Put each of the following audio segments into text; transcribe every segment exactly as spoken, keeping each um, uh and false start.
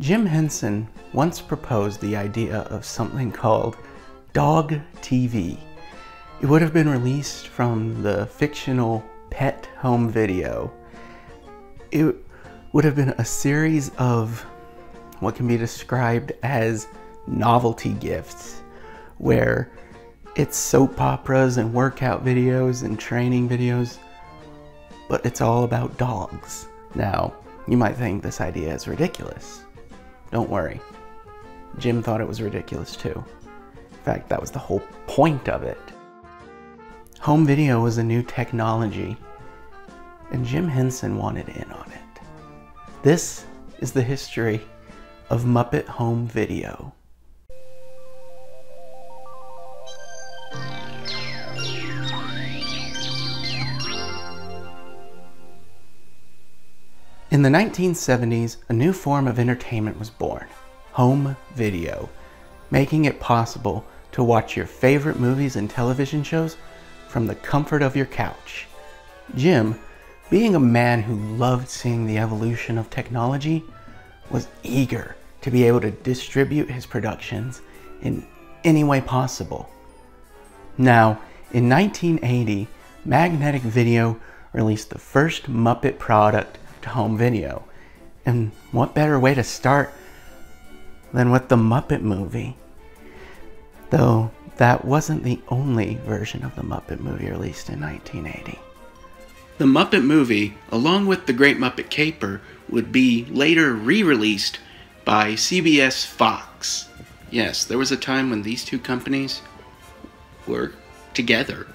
Jim Henson once proposed the idea of something called Dog T V. It would have been released from the fictional Pet Home Video. It would have been a series of what can be described as novelty gifts, where it's soap operas and workout videos and training videos, but it's all about dogs. Now, you might think this idea is ridiculous. Don't worry. Jim thought it was ridiculous too. In fact, that was the whole point of it. Home video was a new technology, and Jim Henson wanted in on it. This is the history of Muppet Home Video. In the nineteen seventies, a new form of entertainment was born, home video, making it possible to watch your favorite movies and television shows from the comfort of your couch. Jim, being a man who loved seeing the evolution of technology, was eager to be able to distribute his productions in any way possible. Now, in nineteen eighty, Magnetic Video released the first Muppet product, home video, and what better way to start than with the Muppet Movie? Though that wasn't the only version of the Muppet Movie released in nineteen eighty. The Muppet Movie, along with the Great Muppet Caper, would be later re-released by C B S Fox. Yes, there was a time when these two companies were together.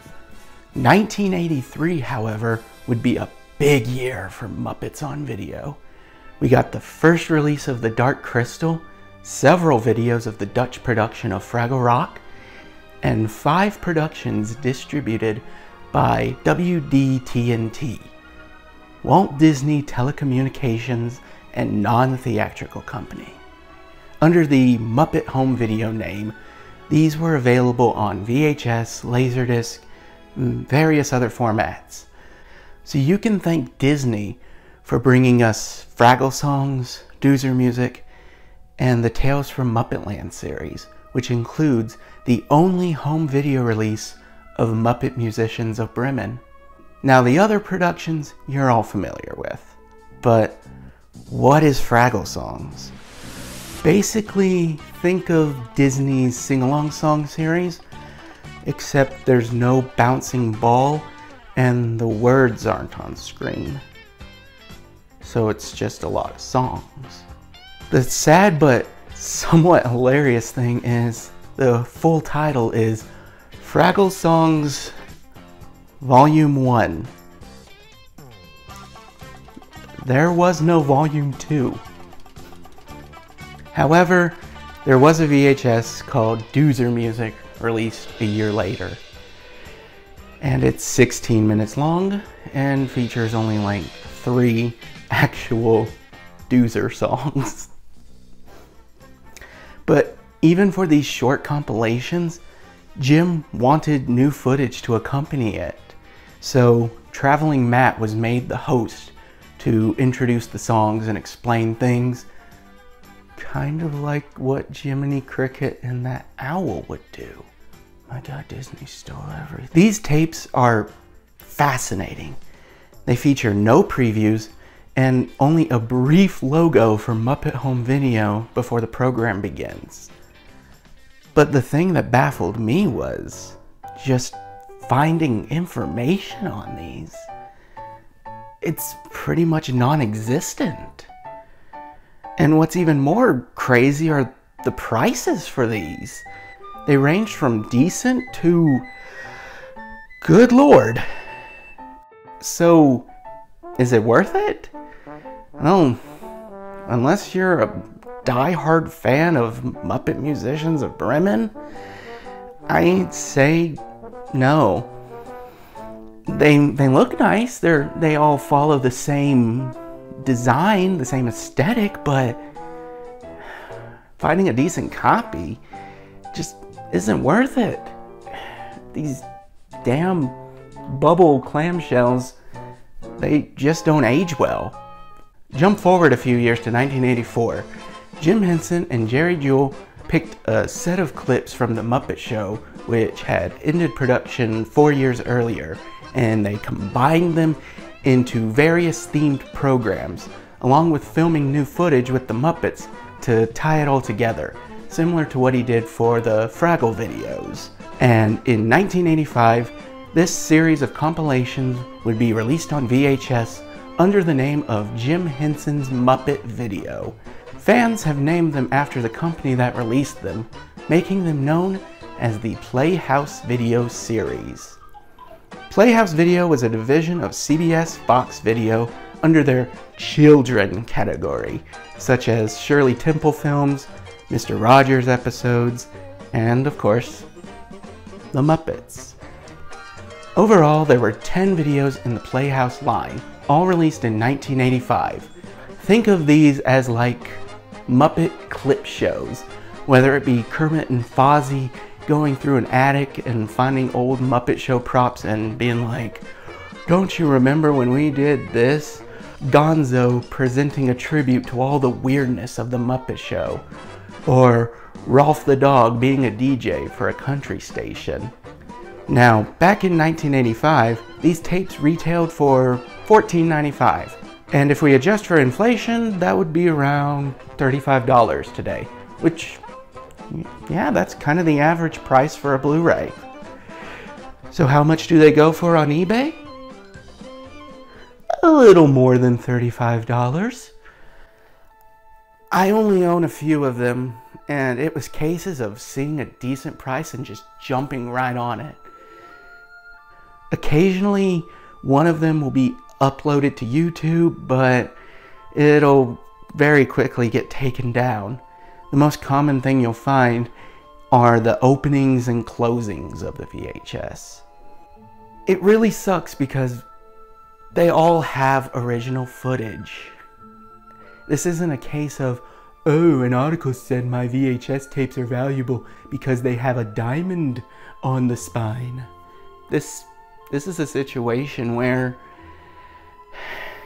nineteen eighty-three, however, would be a big year for Muppets on video. We got the first release of The Dark Crystal, several videos of the Dutch production of Fraggle Rock, and five productions distributed by W D T N T, Walt Disney Telecommunications and Non-Theatrical Company. Under the Muppet Home Video name, these were available on V H S, Laserdisc, and various other formats. So you can thank Disney for bringing us Fraggle Songs, Doozer Music, and the Tales from Muppet Land series, which includes the only home video release of Muppet Musicians of Bremen. Now, the other productions you're all familiar with, but what is Fraggle Songs? Basically, think of Disney's sing-along song series, except there's no bouncing ball, and the words aren't on screen, so it's just a lot of songs. The sad but somewhat hilarious thing is the full title is Fraggle Songs Volume one. There was no Volume two. However, there was a V H S called Doozer Music released a year later. And it's sixteen minutes long and features only like three actual Doozer songs. But even for these short compilations, Jim wanted new footage to accompany it. So Traveling Matt was made the host to introduce the songs and explain things, kind of like what Jiminy Cricket and that owl would do. My God, Disney stole everything. These tapes are fascinating. They feature no previews and only a brief logo for Muppet Home Video before the program begins. But the thing that baffled me was just finding information on these. It's pretty much non-existent. And what's even more crazy are the prices for these. They ranged from decent to, good lord. So, is it worth it? No, unless you're a die-hard fan of Muppet Musicians of Bremen, I'd say no. They they look nice. They're they all follow the same design, the same aesthetic, but finding a decent copy just isn't worth it. These damn bubble clamshells, they just don't age well. Jump forward a few years to nineteen eighty-four, Jim Henson and Jerry Jewell picked a set of clips from The Muppet Show, which had ended production four years earlier, and they combined them into various themed programs, along with filming new footage with the Muppets to tie it all together, similar to what he did for the Fraggle videos. And in nineteen eighty-five, this series of compilations would be released on V H S under the name of Jim Henson's Muppet Video. Fans have named them after the company that released them, making them known as the Playhouse Video series. Playhouse Video was a division of C B S Fox Video under their children category, such as Shirley Temple films, Mister Rogers episodes, and of course, The Muppets. Overall, there were ten videos in the Playhouse line, all released in nineteen eighty-five. Think of these as like Muppet clip shows, whether it be Kermit and Fozzie going through an attic and finding old Muppet Show props and being like, "Don't you remember when we did this?" Gonzo presenting a tribute to all the weirdness of the Muppet Show, or Rolf the dog being a D J for a country station. Now, back in nineteen eighty-five, these tapes retailed for fourteen ninety-five. And if we adjust for inflation, that would be around thirty-five dollars today, which, yeah, that's kind of the average price for a Blu-ray. So how much do they go for on eBay? A little more than thirty-five dollars. I only own a few of them, and it was cases of seeing a decent price and just jumping right on it. Occasionally, one of them will be uploaded to YouTube, but it'll very quickly get taken down. The most common thing you'll find are the openings and closings of the V H S. It really sucks because they all have original footage. This isn't a case of, "Oh, an article said my V H S tapes are valuable because they have a diamond on the spine." This, this is a situation where,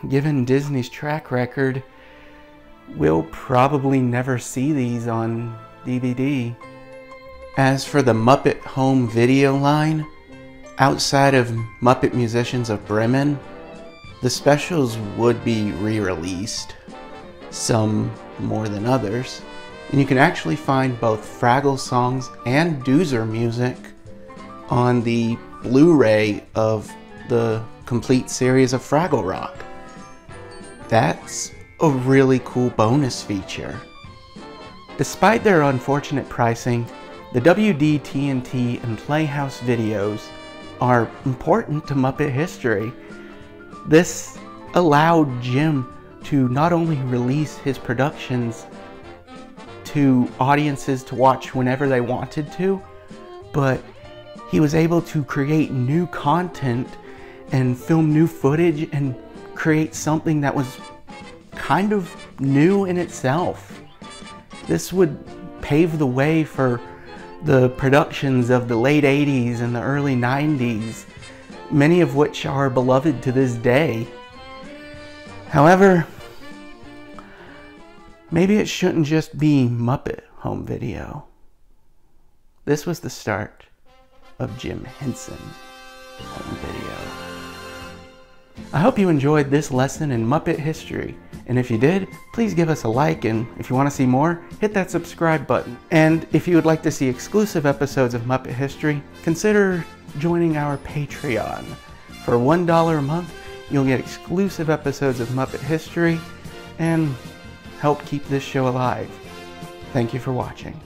given Disney's track record, we'll probably never see these on D V D. As for the Muppet Home Video line, outside of Muppet Musicians of Bremen, the specials would be re-released, some more than others, and you can actually find both Fraggle Songs and Doozer Music on the Blu-ray of the complete series of Fraggle Rock. That's a really cool bonus feature. Despite their unfortunate pricing, the W D, T N T, and Playhouse videos are important to Muppet history. This allowed Jim to not only release his productions to audiences to watch whenever they wanted to, but he was able to create new content and film new footage and create something that was kind of new in itself. This would pave the way for the productions of the late eighties and the early nineties, many of which are beloved to this day. However, maybe it shouldn't just be Muppet Home Video. This was the start of Jim Henson Home Video. I hope you enjoyed this lesson in Muppet history, and if you did, please give us a like, and if you want to see more, hit that subscribe button. And if you would like to see exclusive episodes of Muppet history, consider joining our Patreon. For one dollar a month, you'll get exclusive episodes of Muppet history, and help keep this show alive. Thank you for watching.